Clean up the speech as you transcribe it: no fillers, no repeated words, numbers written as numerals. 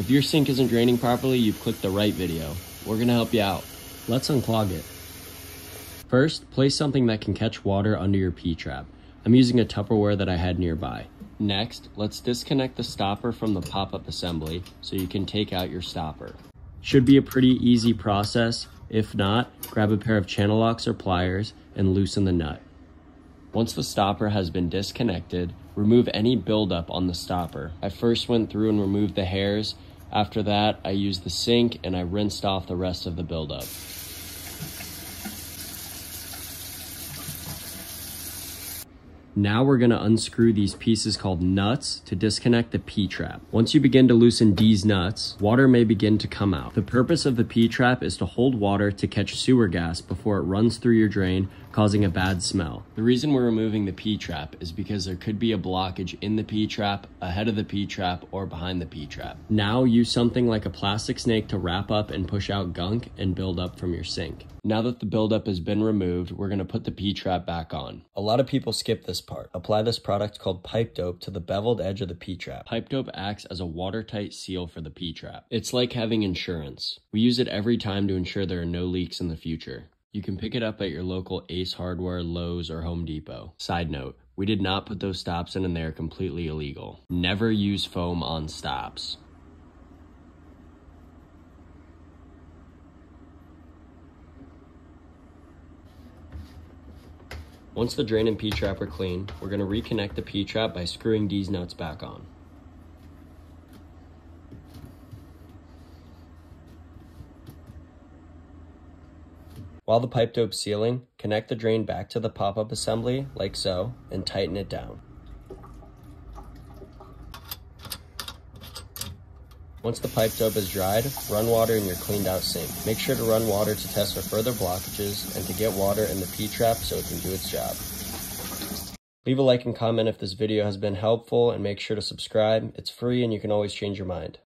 If your sink isn't draining properly, you've clicked the right video. We're gonna help you out. Let's unclog it. First, place something that can catch water under your P-trap. I'm using a Tupperware that I had nearby. Next, let's disconnect the stopper from the pop-up assembly so you can take out your stopper. Should be a pretty easy process. If not, grab a pair of channel locks or pliers and loosen the nut. Once the stopper has been disconnected, remove any buildup on the stopper. I first went through and removed the hairs. After that, I used the sink and I rinsed off the rest of the buildup. Now we're gonna unscrew these pieces called nuts to disconnect the P-trap. Once you begin to loosen these nuts, water may begin to come out. The purpose of the P-trap is to hold water to catch sewer gas before it runs through your drain, causing a bad smell. The reason we're removing the P-trap is because there could be a blockage in the P-trap, ahead of the P-trap, or behind the P-trap. Now use something like a plastic snake to wrap up and push out gunk and build up from your sink. Now that the buildup has been removed, we're gonna put the P-trap back on. A lot of people skip this part. Apply this product called Pipe Dope to the beveled edge of the P-trap. Pipe Dope acts as a watertight seal for the P-trap. It's like having insurance. We use it every time to ensure there are no leaks in the future. You can pick it up at your local Ace Hardware, Lowe's, or Home Depot. Side note, we did not put those stops in and they are completely illegal. Never use foam on stops. Once the drain and P-trap are clean, we're going to reconnect the P-trap by screwing these nuts back on. While the Pipe Dope's sealing, connect the drain back to the pop-up assembly, like so, and tighten it down. Once the Pipe Dope is dried, run water in your cleaned out sink. Make sure to run water to test for further blockages and to get water in the P-trap so it can do its job. Leave a like and comment if this video has been helpful and make sure to subscribe. It's free and you can always change your mind.